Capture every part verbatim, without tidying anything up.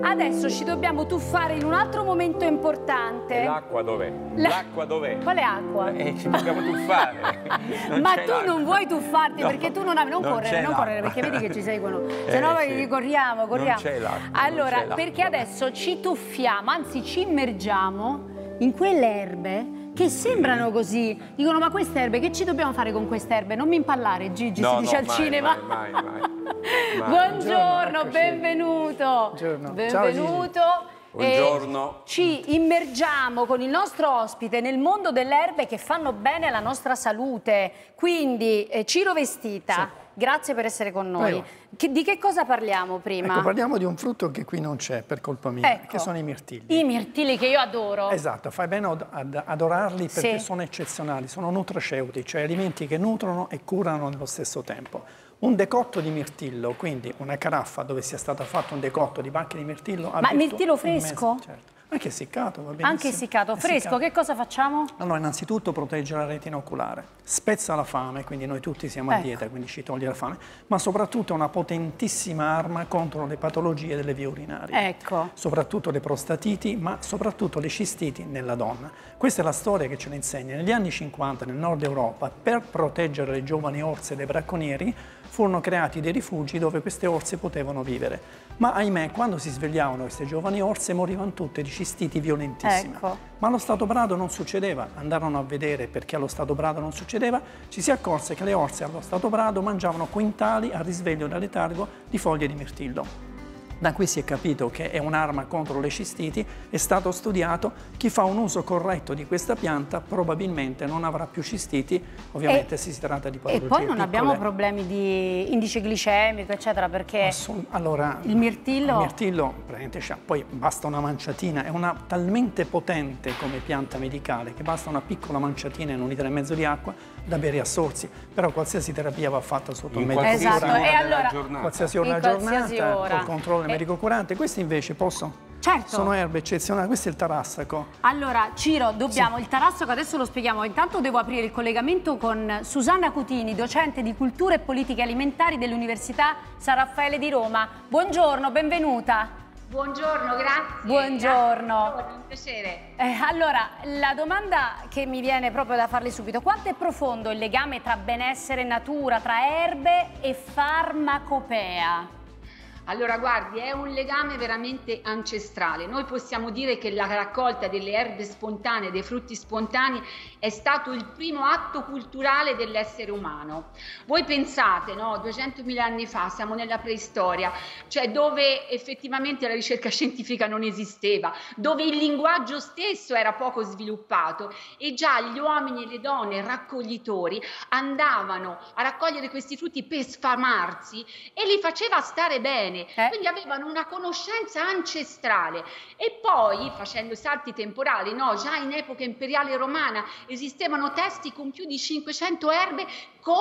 Adesso ci dobbiamo tuffare in un altro momento importante. L'acqua dov'è? L'acqua dov'è? Quale acqua? Eh, ci dobbiamo tuffare. Ma tu non vuoi tuffarti, no, perché tu non avevi... Non, non correre, non correre, perché vedi che ci seguono. Eh, se no sì, noi corriamo, corriamo. Non c'è l'acqua. Allora, perché adesso ci tuffiamo, anzi ci immergiamo in quelle erbe che sembrano così, dicono ma queste erbe, che ci dobbiamo fare con queste erbe? Non mi impallare Gigi, no, si dice no, al mai, cinema. Mai, mai, mai, mai. Buongiorno, Buongiorno benvenuto. Buongiorno. Benvenuto. Ciao, buongiorno. Ci immergiamo con il nostro ospite nel mondo delle erbe che fanno bene alla nostra salute. Quindi eh, Ciro Vestita, sì, grazie per essere con noi. Che, di che cosa parliamo prima? Ecco, parliamo di un frutto che qui non c'è per colpa mia, ecco, che sono i mirtilli. I mirtilli che io adoro. Esatto, fai bene ad adorarli perché sì, sono eccezionali, sono nutraceutici, cioè alimenti che nutrono e curano nello stesso tempo. Un decotto di mirtillo, quindi una caraffa dove sia stato fatto un decotto di banche di mirtillo. Ma mirtillo fresco? Mese, certo. Anche essiccato, va benissimo. Anche essiccato, fresco, essiccato. Che cosa facciamo? Allora, innanzitutto protegge la retina oculare, spezza la fame, quindi noi tutti siamo ecco, a dieta, quindi ci toglie la fame, ma soprattutto è una potentissima arma contro le patologie delle vie urinarie. Ecco. Soprattutto le prostatiti, ma soprattutto le cistiti nella donna. Questa è la storia che ce ne insegna. Negli anni cinquanta nel nord Europa, per proteggere le giovani orse dai bracconieri, furono creati dei rifugi dove queste orse potevano vivere. Ma ahimè, quando si svegliavano queste giovani orse morivano tutte di cistiti violentissimi. Ecco. Ma allo Stato Brado non succedeva, andarono a vedere perché allo Stato Brado non succedeva, ci si accorse che le orse allo Stato Brado mangiavano quintali al risveglio da letargo di foglie di mirtillo. Da qui si è capito che è un'arma contro le cistiti, è stato studiato, chi fa un uso corretto di questa pianta probabilmente non avrà più cistiti, ovviamente e, se si tratta di patologie. E poi non piccole, abbiamo problemi di indice glicemico, eccetera, perché Assun allora, il mirtillo... Il mirtillo, poi basta una manciatina, è una talmente potente come pianta medicale che basta una piccola manciatina in un litro e mezzo di acqua da bere a sorsi, però qualsiasi terapia va fatta sotto il medico. Esatto, e allora... Qualsiasi ora della giornata, qualsiasi ora. Col controllo medico curante, questi invece possono... Certo. Sono erbe eccezionali, questo è il tarassaco. Allora Ciro, dobbiamo, sì, il tarassaco adesso lo spieghiamo, intanto devo aprire il collegamento con Susanna Cutini, docente di cultura e politiche alimentari dell'Università San Raffaele di Roma. Buongiorno, benvenuta. Buongiorno, grazie. Buongiorno. Grazie, un piacere. Eh, allora, la domanda che mi viene proprio da farle subito, quanto è profondo il legame tra benessere e natura, tra erbe e farmacopea? Allora guardi, è un legame veramente ancestrale. Noi possiamo dire che la raccolta delle erbe spontanee, dei frutti spontanei è stato il primo atto culturale dell'essere umano. Voi pensate, no, duecentomila anni fa, siamo nella preistoria, cioè dove effettivamente la ricerca scientifica non esisteva, dove il linguaggio stesso era poco sviluppato e già gli uomini e le donne raccoglitori andavano a raccogliere questi frutti per sfamarsi e li faceva stare bene. Eh? Quindi avevano una conoscenza ancestrale e poi, facendo salti temporali, no, già in epoca imperiale romana esistevano testi con più di cinquecento erbe con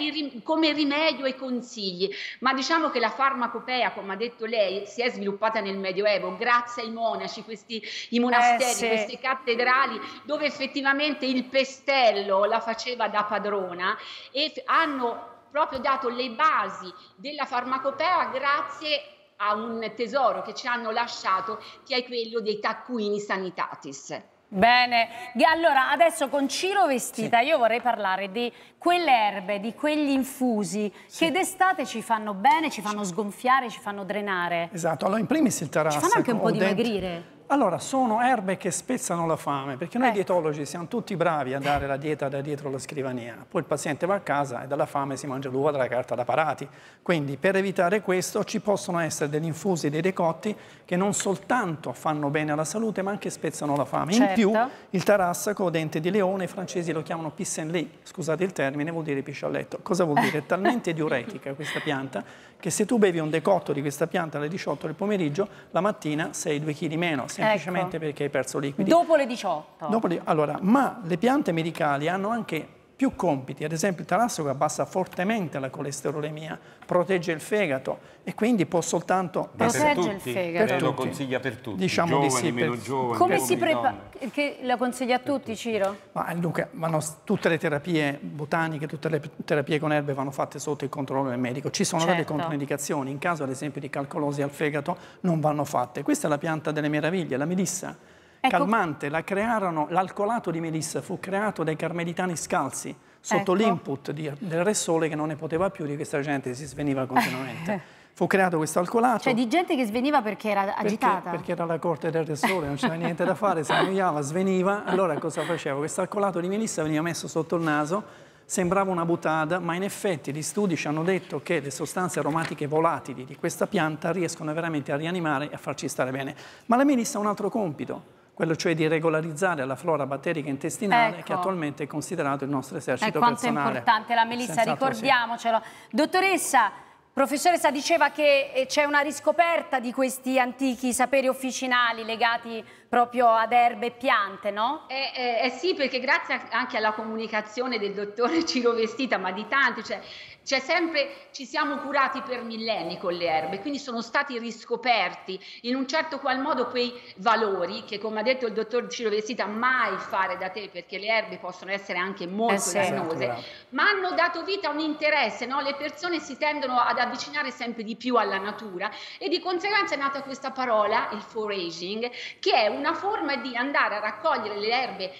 il, come rimedio e consigli, ma diciamo che la farmacopea, come ha detto lei, si è sviluppata nel Medioevo grazie ai monaci, questi, i monasteri, eh sì, queste cattedrali dove effettivamente il pestello la faceva da padrona e hanno proprio dato le basi della farmacopea grazie a un tesoro che ci hanno lasciato, che è quello dei taccuini sanitatis. Bene, allora adesso con Ciro Vestita sì, io vorrei parlare di quelle erbe, di quegli infusi sì, che d'estate ci fanno bene, ci fanno sgonfiare, ci fanno drenare. Esatto, allora in primis il tarassaco. Ci fanno anche un po' dimagrire. Allora, sono erbe che spezzano la fame, perché noi eh. dietologi siamo tutti bravi a dare la dieta da dietro la scrivania. Poi il paziente va a casa e dalla fame si mangia l'uva dalla carta da parati. Quindi, per evitare questo, ci possono essere degli infusi, dei decotti, che non soltanto fanno bene alla salute, ma anche spezzano la fame. Certo. In più, il tarassaco, dente di leone, i francesi lo chiamano pissenlit, scusate il termine, vuol dire piscialletto. Cosa vuol dire? È talmente diuretica questa pianta, che se tu bevi un decotto di questa pianta alle diciotto del pomeriggio, la mattina sei due chili meno, semplicemente ecco, perché hai perso liquidi. Dopo le diciotto? Dopo le, allora, ma le piante medicali hanno anche più compiti, ad esempio il talasso che abbassa fortemente la colesterolemia, protegge il fegato e quindi può soltanto... Protegge tutti, il fegato. Per tutti. Lo consiglia per tutti, diciamo giovani, di sì, meno per... giovani, come si prepara? Che la consiglia a tutti, Ciro? Ma Luca, vanno, tutte le terapie botaniche, tutte le terapie con erbe vanno fatte sotto il controllo del medico. Ci sono certo. delle controindicazioni, in caso ad esempio di calcolosi al fegato non vanno fatte. Questa è la pianta delle meraviglie, la melissa. Ecco. Calmante, la crearono, l'alcolato di melissa fu creato dai carmelitani scalzi sotto ecco. l'input del Re Sole che non ne poteva più di questa gente che si sveniva continuamente. Fu creato questo alcolato. Cioè di gente che sveniva perché era agitata. Perché, perché era la corte del Re Sole, non c'era niente da fare, si annoiava, sveniva. Allora cosa faceva? Questo alcolato di melissa veniva messo sotto il naso. Sembrava una buttada, ma in effetti gli studi ci hanno detto che le sostanze aromatiche volatili di questa pianta riescono veramente a rianimare e a farci stare bene. Ma la melissa ha un altro compito, quello cioè di regolarizzare la flora batterica intestinale, ecco. che attualmente è considerato il nostro esercito eh, quanto personale. Quanto è importante la melissa, ricordiamocelo. Sì. Dottoressa, professoressa diceva che c'è una riscoperta di questi antichi saperi officinali legati proprio ad erbe e piante, no? Eh, eh, eh sì, perché grazie anche alla comunicazione del dottore Ciro Vestita, ma di tanti, cioè, c'è sempre, ci siamo curati per millenni con le erbe, quindi sono stati riscoperti in un certo qual modo quei valori che, come ha detto il dottor Ciro Vestita, mai fare da te, perché le erbe possono essere anche molto dannose, ma hanno dato vita a un interesse, no? Le persone si tendono ad avvicinare sempre di più alla natura e di conseguenza è nata questa parola, il foraging, che è una forma di andare a raccogliere le erbe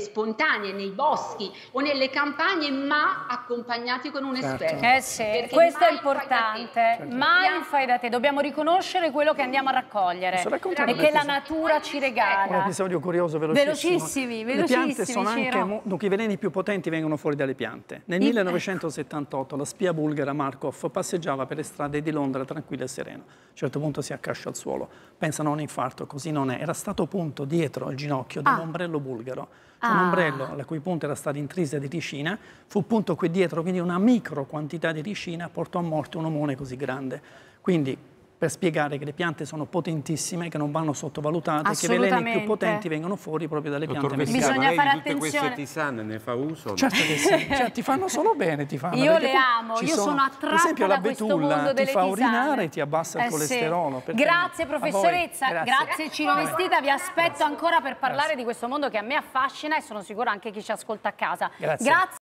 spontanee nei boschi o nelle campagne, ma accompagnati con un esperto. Eh sì, perché questo è importante, fai mai fai da te, dobbiamo riconoscere quello che andiamo a raccogliere e che la natura ci regala. Un episodio curioso, velocissimo. Velocissimi, velocissimi. Le piante sono anche, dunque, i veleni più potenti vengono fuori dalle piante. Nel millenovecentosettantotto la spia bulgara Markov passeggiava per le strade di Londra tranquillo e sereno. A un certo punto si accascia al suolo, pensa non a un infarto, così non è. Era stato punto dietro al ginocchio ah. dell'ombrello bulgaro. Ah. Un ombrello la cui punta era stata intrisa di ricina, fu punto qui dietro, quindi una micro quantità di ricina portò a morte un omone così grande. Quindi per spiegare che le piante sono potentissime, che non vanno sottovalutate, che i veleni più potenti vengono fuori proprio dalle Dottor piante. Vestita, bisogna fare attenzione. Tutte queste tisane ne fa uso? Certo che sì, cioè, ti fanno solo bene, ti fanno. Io le amo, io sono, sono attratta da questo mondo delle tisane. Per esempio la betulla ti fa urinare e ti abbassa il eh, colesterolo. Sì. Grazie professoressa, grazie, grazie Ciro Vestita, vi aspetto grazie. ancora per parlare grazie. di questo mondo che a me affascina e sono sicura anche chi ci ascolta a casa. Grazie. grazie.